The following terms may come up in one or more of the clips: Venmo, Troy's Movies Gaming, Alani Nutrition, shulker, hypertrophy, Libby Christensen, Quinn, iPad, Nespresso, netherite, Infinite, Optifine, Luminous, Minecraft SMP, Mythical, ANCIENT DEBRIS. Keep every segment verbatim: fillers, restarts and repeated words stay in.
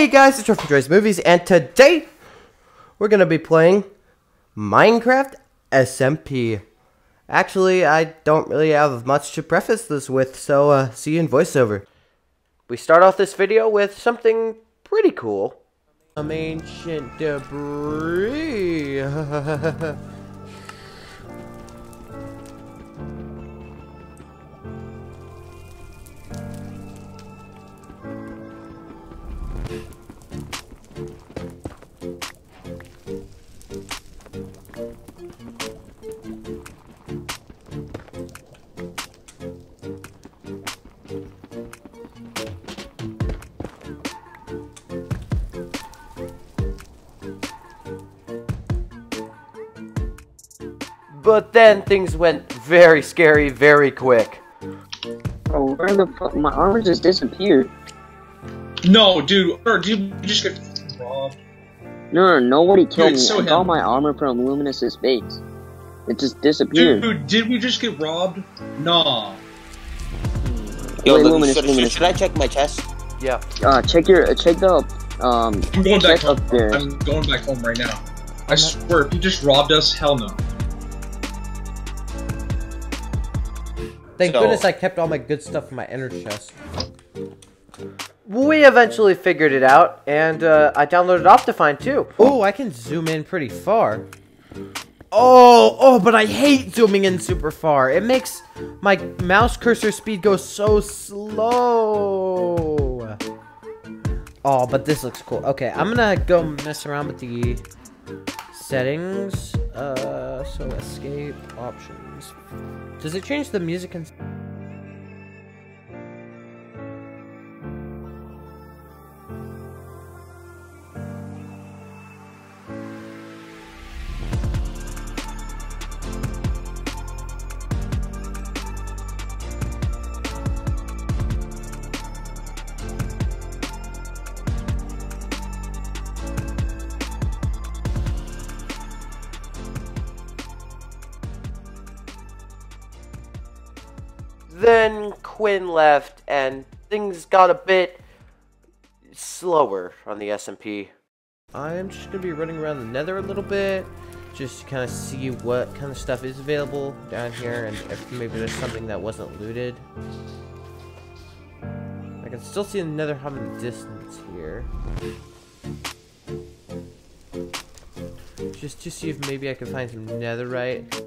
Hey guys, it's Troy from Troy's Movies, and today we're going to be playing Minecraft S M P. Actually, I don't really have much to preface this with, so uh, see you in voiceover. We start off this video with something pretty cool. Some ancient debris. But then things went very scary, very quick. Oh, where the fuck? My armor just disappeared. No, dude, or dude, you just got robbed. No, no, nobody killed dude, me. So I got my armor from Luminous's base. It just disappeared. Dude, dude, did we just get robbed? Nah. Yo, Wait, Luminous, should, Luminous. Should I check my chest? Yeah. Uh, check your, uh, check the, um. I'm going back home. There. I'm going back home right now. I swear, if you just robbed us, hell no. Thank so. goodness I kept all my good stuff in my inner chest. We eventually figured it out, and uh, I downloaded Optifine too. Oh, I can zoom in pretty far. Oh, oh, but I hate zooming in super far. It makes my mouse cursor speed go so slow. Oh, but this looks cool. Okay, I'm gonna go mess around with the settings. Uh, so escape options. Does it change the music and... Then Quinn left, and things got a bit slower on the S M P. I'm just going to be running around the nether a little bit, just to kind of see what kind of stuff is available down here, and if maybe there's something that wasn't looted. I can still see the nether hub in the distance here. Just to see if maybe I can find some netherite.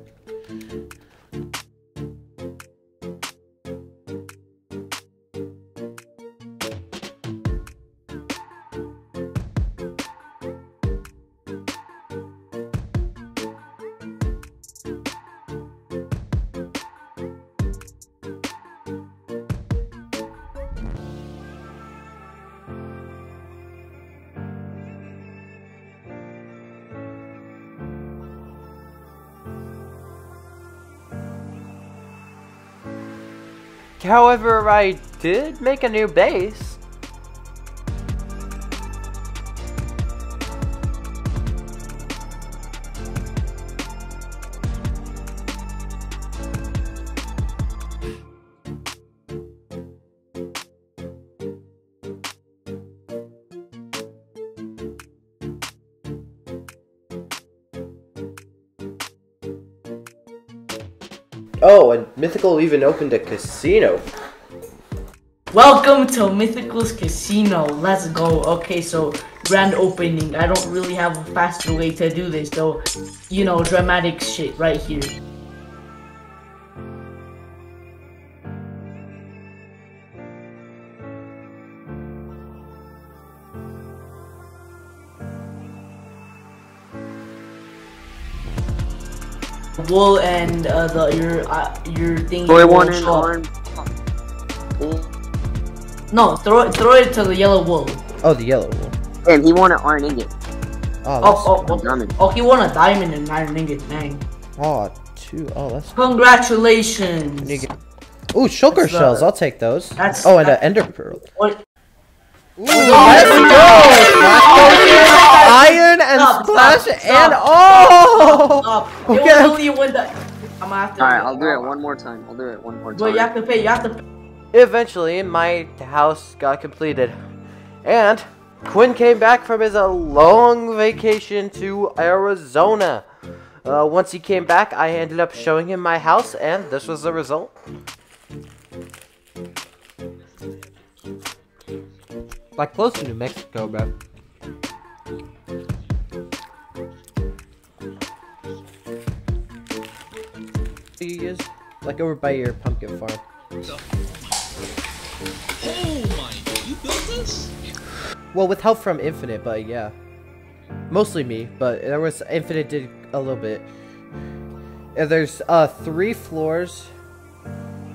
However, I did make a new base. Oh, and Mythical even opened a casino. Welcome to Mythical's casino. Let's go. Okay, so grand opening. I don't really have a faster way to do this, though. You know, dramatic shit right here. Wool and uh, the your uh, your thing. Throw one in arm. No, throw it, throw it to the yellow wool. Oh, the yellow wool. And he wanted iron ingot. Oh, oh, oh, oh, oh, he won a diamond and iron ingot, dang. Oh, two. Oh, that's. Congratulations. Ooh, shulker shells. The... I'll take those. That's, oh, and an ender pearl. What? Ooh, let's go! Oh, iron and stop, splash stop, stop, and oh! Stop, stop. Okay. Really win the... I'm gonna have to. All right, I'll do it one more time. I'll do it one more time. Well, you have to pay. You have to. Pay. Eventually, my house got completed, and Quinn came back from his uh, long vacation to Arizona. Uh, once he came back, I ended up showing him my house, and this was the result. Like, close to New Mexico, bro. Is like over by your pumpkin farm. So, oh my, you built this? Well, with help from Infinite, but yeah. Mostly me, but there was Infinite did a little bit. And there's uh three floors.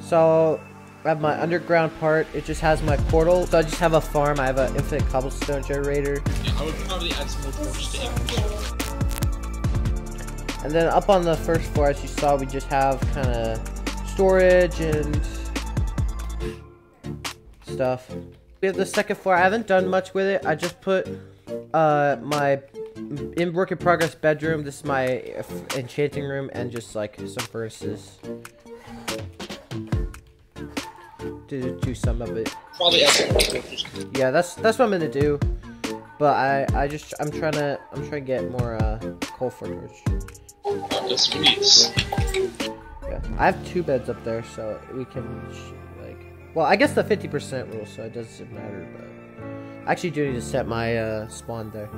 So I have my underground part, it just has my portal. So I just have a farm, I have an infinite cobblestone generator. Yeah, I would probably add some more ports to it. And then up on the first floor, as you saw, we just have kind of storage and stuff. We have the second floor. I haven't done much with it. I just put uh, my in work in progress bedroom. This is my enchanting room and just like some furnaces. Do do some of it. Probably. Yeah, that's that's what I'm gonna do. But I I just I'm trying to I'm trying to get more uh, coal for torch. Yeah, I have two beds up there, so we can like. Well, I guess the fifty percent rule, so it doesn't matter. But I actually do need to set my uh, spawn there.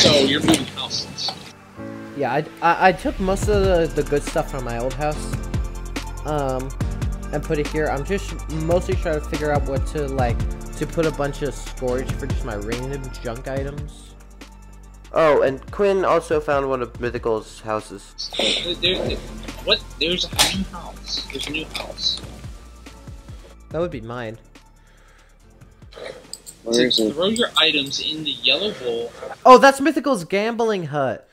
So you're moving houses. Yeah, I, I I took most of the the good stuff from my old house, um, and put it here. I'm just mostly trying to figure out what to like to put a bunch of storage for just my random junk items. Oh, and Quinn also found one of Mythical's houses. There, there, what? There's a new house. There's a new house. That would be mine. To throw your items in the yellow bowl. Oh, that's Mythical's gambling hut.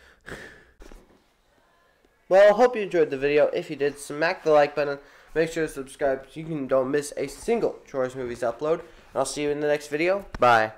Well, I hope you enjoyed the video. If you did, smack the like button. Make sure to subscribe so you don't miss a single Troy's Movies upload. And I'll see you in the next video. Bye.